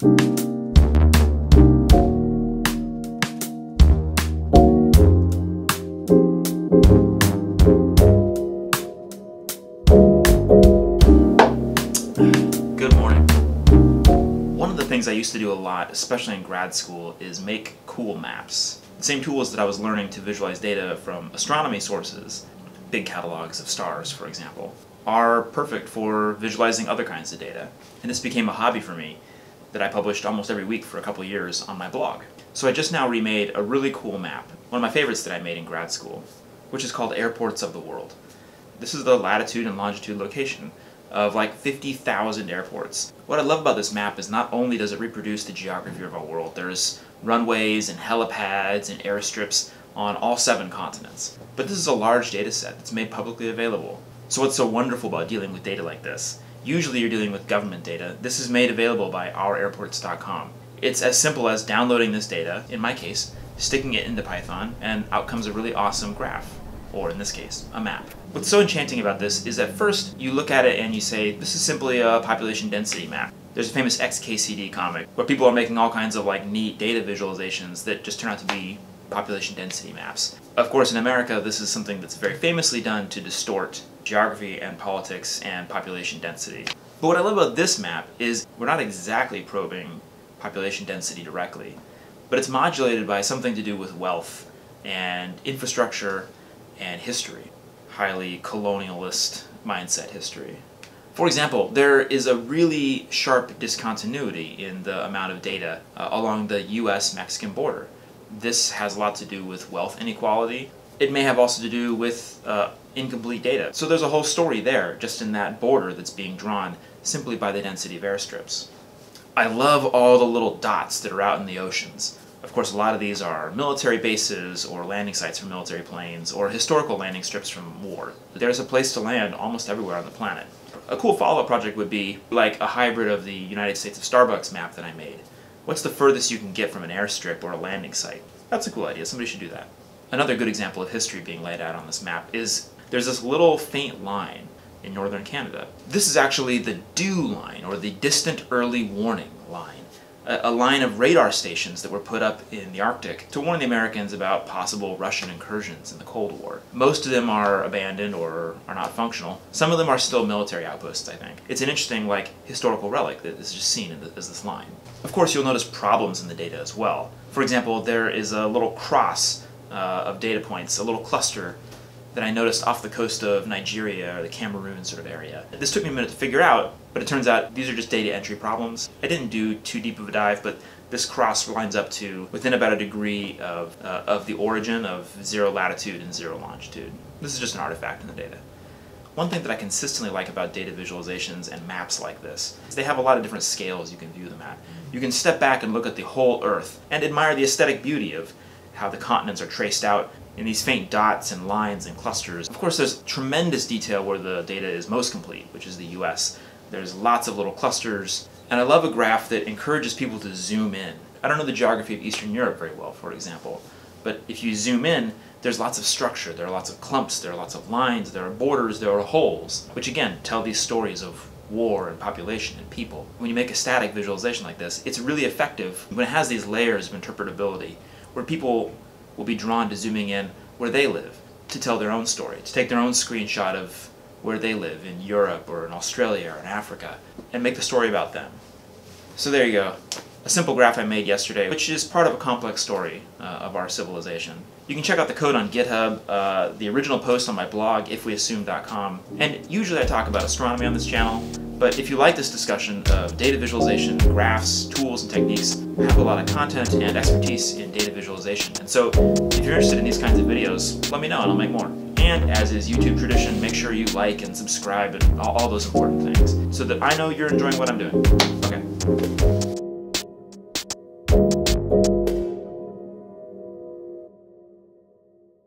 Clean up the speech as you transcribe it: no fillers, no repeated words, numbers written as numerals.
Good morning. One of the things I used to do a lot, especially in grad school, is make cool maps. The same tools that I was learning to visualize data from astronomy sources, big catalogs of stars, for example, are perfect for visualizing other kinds of data. And this became a hobby for me that I published almost every week for a couple years on my blog. So I just now remade a really cool map, one of my favorites that I made in grad school, which is called Airports of the World. This is the latitude and longitude location of like 50,000 airports. What I love about this map is not only does it reproduce the geography of our world, there's runways and helipads and airstrips on all 7 continents, but this is a large data set that's made publicly available. So what's so wonderful about dealing with data like this? Usually you're dealing with government data. This is made available by OurAirports.com. It's as simple as downloading this data, in my case, sticking it into Python, and out comes a really awesome graph, or in this case, a map. What's so enchanting about this is at first you look at it and you say, this is simply a population density map. There's a famous XKCD comic where people are making all kinds of like neat data visualizations that just turn out to be population density maps. Of course, in America, this is something that's very famously done to distort geography and politics and population density. But what I love about this map is we're not exactly probing population density directly, but it's modulated by something to do with wealth and infrastructure and history, highly colonialist mindset history. For example, there is a really sharp discontinuity in the amount of data along the US-Mexican border. This has a lot to do with wealth inequality. It may have also to do with incomplete data. So there's a whole story there, just in that border that's being drawn simply by the density of airstrips. I love all the little dots that are out in the oceans. Of course, a lot of these are military bases or landing sites for military planes or historical landing strips from war. There's a place to land almost everywhere on the planet. A cool follow-up project would be like a hybrid of the United States of Starbucks map that I made. What's the furthest you can get from an airstrip or a landing site? That's a cool idea. Somebody should do that. Another good example of history being laid out on this map is there's this little faint line in northern Canada. This is actually the DEW line, or the Distant Early Warning Line, a line of radar stations that were put up in the Arctic to warn the Americans about possible Russian incursions in the Cold War. Most of them are abandoned or are not functional. Some of them are still military outposts, I think. It's an interesting, like, historical relic that is just seen as this line. Of course, you'll notice problems in the data as well. For example, there is a little cross of data points, a little cluster that I noticed off the coast of Nigeria or the Cameroon sort of area. This took me a minute to figure out, but it turns out these are just data entry problems. I didn't do too deep of a dive, but this cross lines up to within about a degree of the origin of 0 latitude and 0 longitude. This is just an artifact in the data. One thing that I consistently like about data visualizations and maps like this is they have a lot of different scales you can view them at. You can step back and look at the whole Earth and admire the aesthetic beauty of how the continents are traced out in these faint dots and lines and clusters. Of course, there's tremendous detail where the data is most complete, which is the US. There's lots of little clusters, and I love a graph that encourages people to zoom in. I don't know the geography of Eastern Europe very well, for example, but if you zoom in, there's lots of structure, there are lots of clumps, there are lots of lines, there are borders, there are holes, which again, tell these stories of war and population and people. When you make a static visualization like this, it's really effective when it has these layers of interpretability, where people will be drawn to zooming in where they live, to tell their own story, to take their own screenshot of where they live in Europe or in Australia or in Africa, and make the story about them. So there you go, a simple graph I made yesterday, which is part of a complex story of our civilization. You can check out the code on GitHub, the original post on my blog, ifweassume.com, and usually I talk about astronomy on this channel, but if you like this discussion of data visualization, graphs, tools, and techniques, I have a lot of content and expertise in data visualization. And so if you're interested in these kinds of videos, let me know and I'll make more. And as is YouTube tradition, make sure you like and subscribe and all those important things so that I know you're enjoying what I'm doing. Okay.